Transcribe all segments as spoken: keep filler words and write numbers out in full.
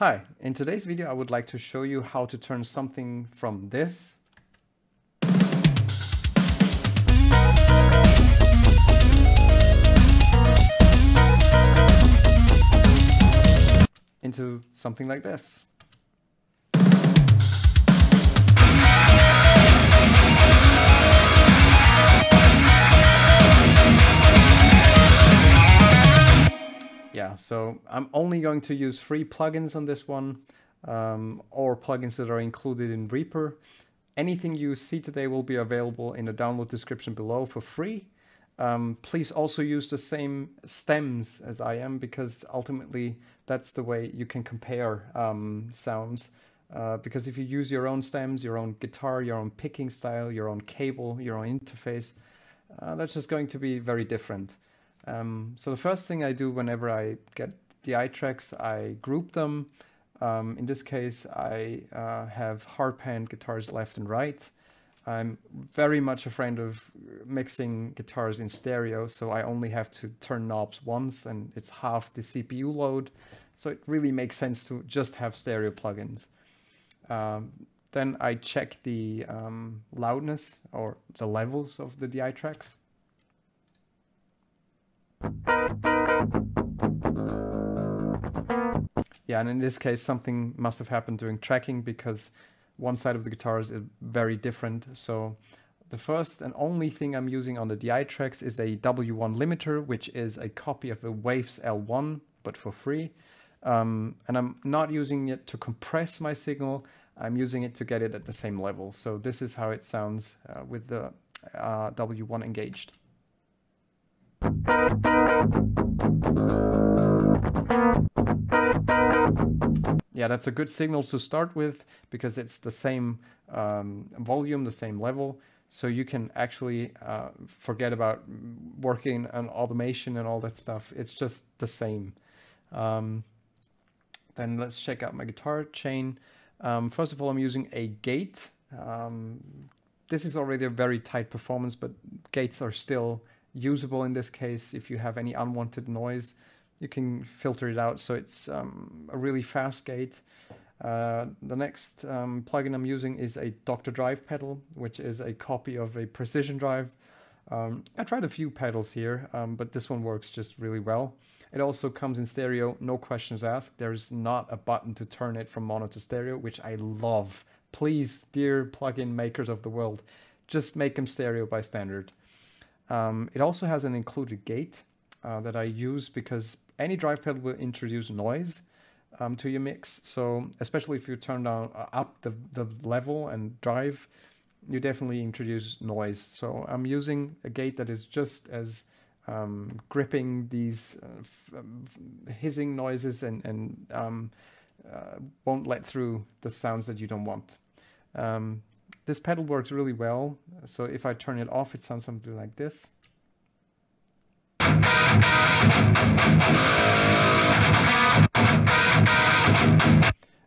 Hi, in today's video I would like to show you how to turn something from this into something like this. Yeah, so I'm only going to use free plugins on this one, um, or plugins that are included in Reaper. Anything you see today will be available in the download description below for free. Um, please also use the same stems as I am, because ultimately that's the way you can compare um, sounds. Uh, because if you use your own stems, your own guitar, your own picking style, your own cable, your own interface, uh, that's just going to be very different. Um, so the first thing I do whenever I get D I tracks, I group them. Um, in this case, I uh, have hardpan guitars left and right. I'm very much a friend of mixing guitars in stereo, so I only have to turn knobs once and it's half the C P U load. So it really makes sense to just have stereo plugins. Um, then I check the um, loudness or the levels of the D I tracks. Yeah, and in this case something must have happened during tracking, because one side of the guitars is very different. So the first and only thing I'm using on the D I tracks is a W one limiter, which is a copy of a Waves L one, but for free. Um, and I'm not using it to compress my signal, I'm using it to get it at the same level. So this is how it sounds uh, with the uh, W one engaged. Yeah, that's a good signal to start with, because it's the same um, volume, the same level, so you can actually uh, forget about working on automation and all that stuff. It's just the same. Um, then let's check out my guitar chain. Um, first of all, I'm using a gate. Um, this is already a very tight performance, but gates are still usable in this case. If you have any unwanted noise, you can filter it out, so it's um, a really fast gate. Uh, the next um, plugin I'm using is a Doctor Drive pedal, which is a copy of a precision drive. Um, I tried a few pedals here, um, but this one works just really well. It also comes in stereo, no questions asked. There's not a button to turn it from mono to stereo, which I love. Please, dear plugin makers of the world, just make them stereo by standard. Um, it also has an included gate uh, that I use, because any drive pedal will introduce noise um, to your mix. So especially if you turn down uh, up the, the level and drive, you definitely introduce noise. So I'm using a gate that is just as um, gripping these uh, f f hissing noises and, and um, uh, won't let through the sounds that you don't want. Um, This pedal works really well, so if I turn it off, it sounds something like this.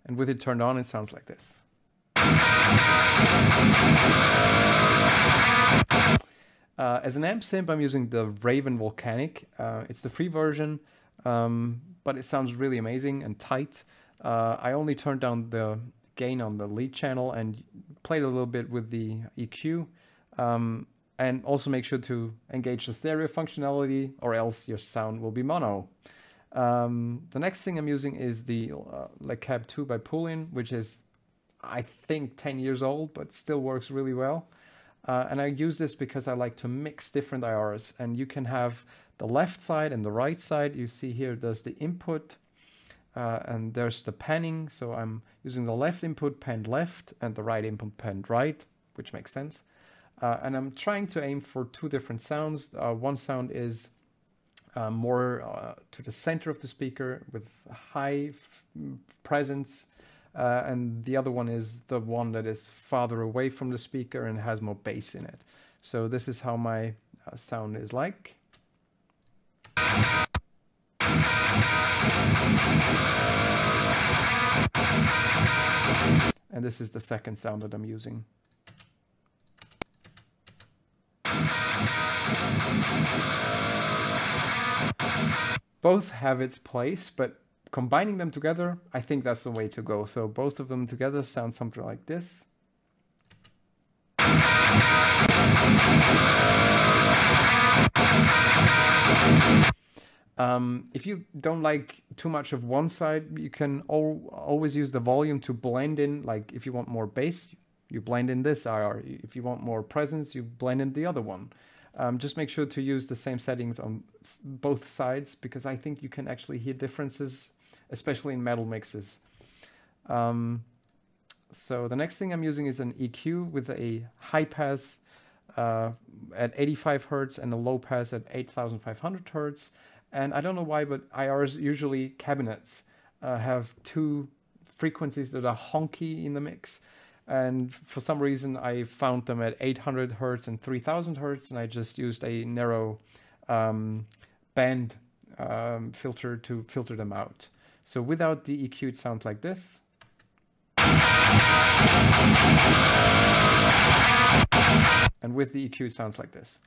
And with it turned on, it sounds like this. Uh, as an amp simp, I'm using the Raven Volcanic. Uh, it's the free version, um, but it sounds really amazing and tight. Uh, I only turned down the gain on the lead channel and played a little bit with the E Q, um, and also make sure to engage the stereo functionality, or else your sound will be mono. Um, the next thing I'm using is the uh, LeCab two by Poulin, which is I think ten years old, but still works really well. Uh, and I use this because I like to mix different I Rs, and you can have the left side and the right side. You see here there's the input, Uh, and there's the panning, so I'm using the left input panned left and the right input panned right, which makes sense. Uh, and I'm trying to aim for two different sounds. Uh, one sound is uh, more uh, to the center of the speaker with high f presence, uh, and the other one is the one that is farther away from the speaker and has more bass in it. So this is how my uh, sound is like. And this is the second sound that I'm using. Both have its place, but combining them together, I think that's the way to go. So both of them together sound something like this. Um, if you don't like too much of one side, you can al always use the volume to blend in. Like if you want more bass, you blend in this I R. If you want more presence, you blend in the other one. Um, just make sure to use the same settings on both sides, because I think you can actually hear differences, especially in metal mixes. Um, so the next thing I'm using is an E Q with a high pass uh, at eighty-five hertz and a low pass at eight thousand five hundred hertz. And I don't know why, but I Rs, usually cabinets, uh, have two frequencies that are honky in the mix. And for some reason, I found them at eight hundred hertz and three thousand hertz, and I just used a narrow um, band um, filter to filter them out. So without the E Q, it sounds like this. And with the E Q, it sounds like this.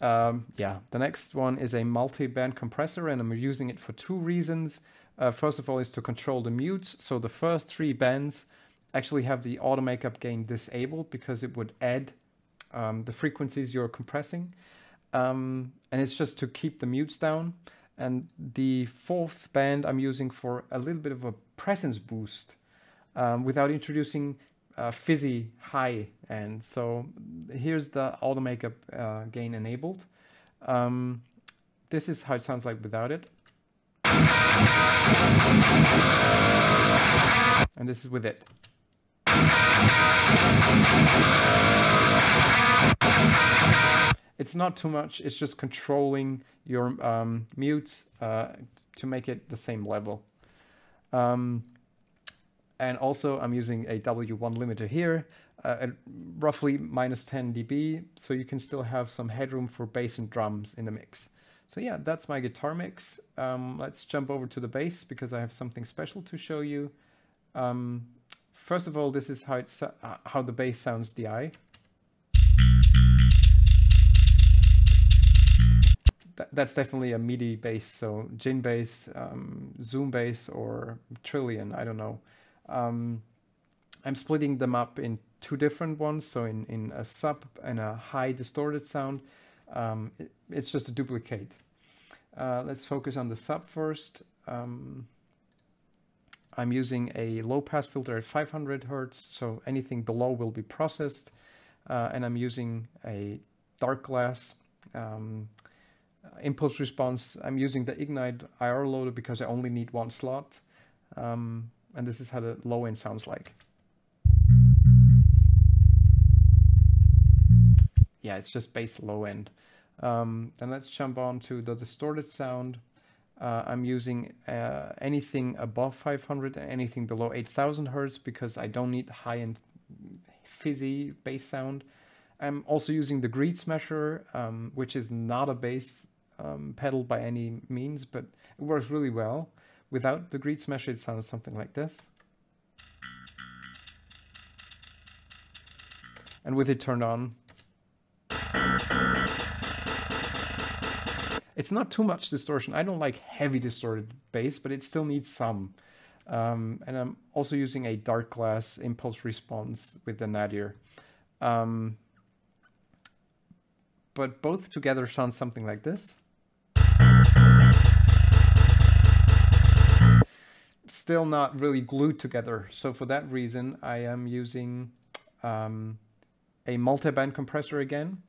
Um, yeah, the next one is a multi-band compressor, and I'm using it for two reasons. Uh, first of all is to control the mutes. So the first three bands actually have the auto makeup gain disabled, because it would add um, the frequencies you're compressing. Um, and it's just to keep the mutes down. And the fourth band I'm using for a little bit of a presence boost um, without introducing uh, fizzy high end. So here's the auto makeup uh, gain enabled. Um, this is how it sounds like without it. And this is with it. It's not too much, it's just controlling your um, mutes uh, to make it the same level. Um, and also I'm using a W one limiter here uh, at roughly minus ten dB, so you can still have some headroom for bass and drums in the mix. So yeah, that's my guitar mix. Um, let's jump over to the bass, because I have something special to show you. Um, first of all, this is how, it's, uh, how the bass sounds D I. Th that's definitely a MIDI bass, so Gene bass, um, Zoom bass, or Trillian, I don't know. Um, I'm splitting them up in two different ones, so in, in a sub and a high distorted sound. Um, it, it's just a duplicate. Uh, let's focus on the sub first. Um, I'm using a low pass filter at five hundred hertz, so anything below will be processed. Uh, and I'm using a Darkglass um, impulse response. I'm using the Ignite I R loader because I only need one slot. Um, and this is how the low end sounds like. Yeah, it's just bass low end. Um, and let's jump on to the distorted sound. Uh, I'm using uh, anything above five hundred and anything below eight thousand hertz, because I don't need high end fizzy bass sound. I'm also using the Greed Smasher, um, which is not a bass um, pedal by any means, but it works really well. Without the Greed Smasher, it sounds something like this. And with it turned on, it's not too much distortion. I don't like heavy distorted bass, but it still needs some. Um, and I'm also using a Darkglass impulse response with the Nadir. Um, but both together sound something like this. Still not really glued together. So for that reason, I am using um, a multi-band compressor again.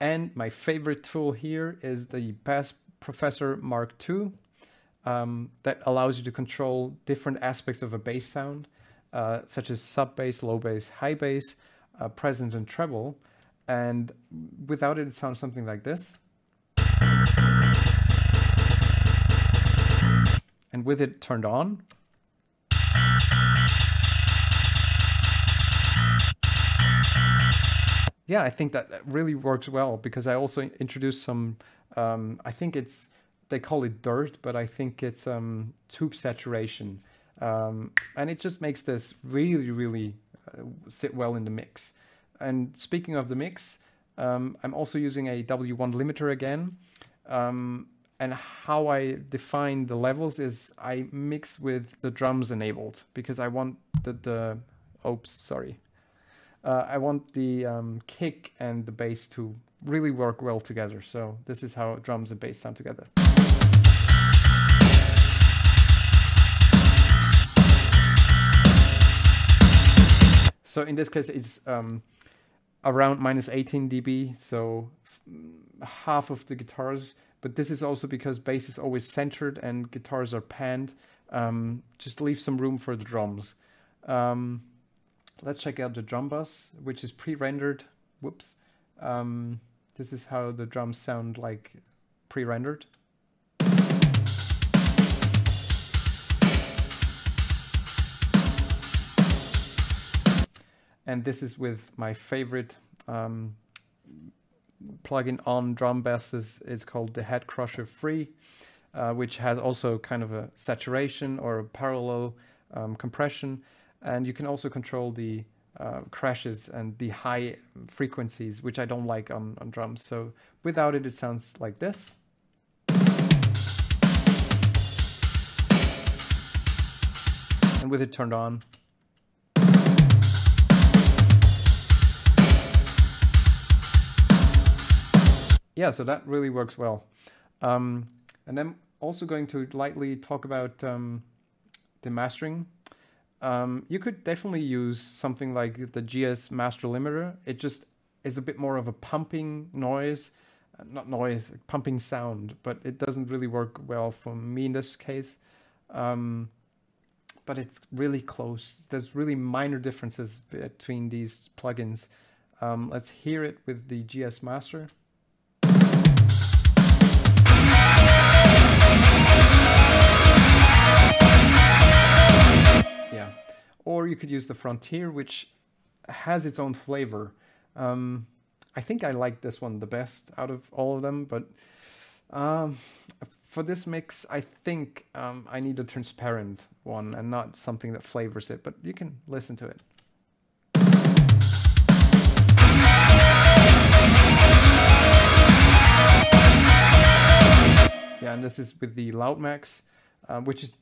And my favorite tool here is the Bass Professor Mark two um, that allows you to control different aspects of a bass sound, uh, such as sub bass, low bass, high bass, uh, presence and treble. And without it, it sounds something like this. And with it turned on, yeah, I think that, that really works well, because I also introduced some, um, I think it's, they call it dirt, but I think it's um, tube saturation. Um, and it just makes this really, really uh, sit well in the mix. And speaking of the mix, um, I'm also using a W one limiter again. Um, and how I define the levels is I mix with the drums enabled, because I want the, the oops, sorry. Uh, I want the um, kick and the bass to really work well together. So this is how drums and bass sound together. So in this case, it's um, around minus eighteen dB, so half of the guitars. But this is also because bass is always centered and guitars are panned. Um, just leave some room for the drums. Um, let's check out the drum bus, which is pre-rendered. Whoops. Um, this is how the drums sound like pre-rendered. And this is with my favorite um, plugin on drum basses. It's called the Head Crusher Free, uh, which has also kind of a saturation or a parallel um, compression. And you can also control the uh, crashes and the high frequencies, which I don't like on, on drums. So without it, it sounds like this. And with it turned on. Yeah, so that really works well. Um, and I'm also going to lightly talk about um, the mastering. Um, you could definitely use something like the G S Master limiter. It just is a bit more of a pumping noise, uh, not noise, pumping sound, but it doesn't really work well for me in this case. Um, but it's really close. There's really minor differences between these plugins. Um, let's hear it with the G S Master. Or you could use the Frontier, which has its own flavor. Um, I think I like this one the best out of all of them, but um, for this mix, I think um, I need a transparent one and not something that flavors it, but you can listen to it. Yeah, and this is with the LoudMax, uh, which is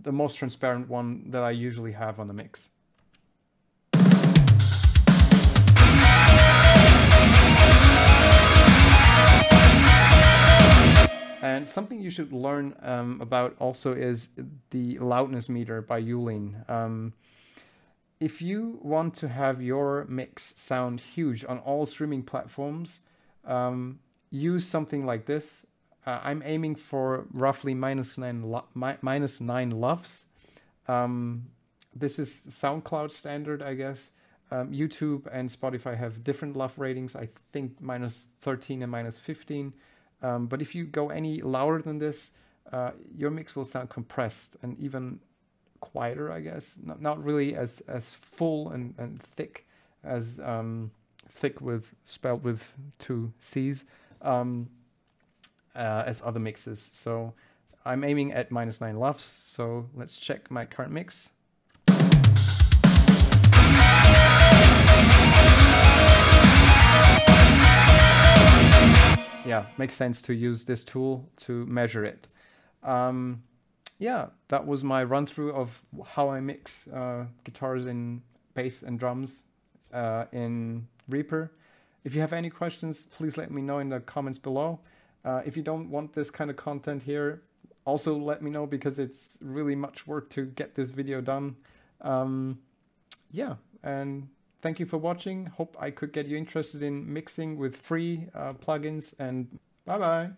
the most transparent one that I usually have on the mix. And something you should learn um, about also is the loudness meter by Youlean. Um, if you want to have your mix sound huge on all streaming platforms, um, use something like this. Uh, I'm aiming for roughly minus nine, mi minus nine LUFS. Um, this is SoundCloud standard, I guess. Um, YouTube and Spotify have different LUF ratings. I think minus thirteen and minus fifteen. Um, but if you go any louder than this, uh, your mix will sound compressed and even quieter, I guess. Not, not really as, as full and, and thick as um, thick with spelled with two C's. Um, Uh, as other mixes. So I'm aiming at minus nine LUFS. So let's check my current mix. Yeah, makes sense to use this tool to measure it. Um, yeah, that was my run through of how I mix uh, guitars and bass and drums uh, in Reaper. If you have any questions, please let me know in the comments below. Uh, if you don't want this kind of content here, also let me know, because it's really much work to get this video done. Um, yeah, and thank you for watching. Hope I could get you interested in mixing with free uh, plugins, and bye-bye.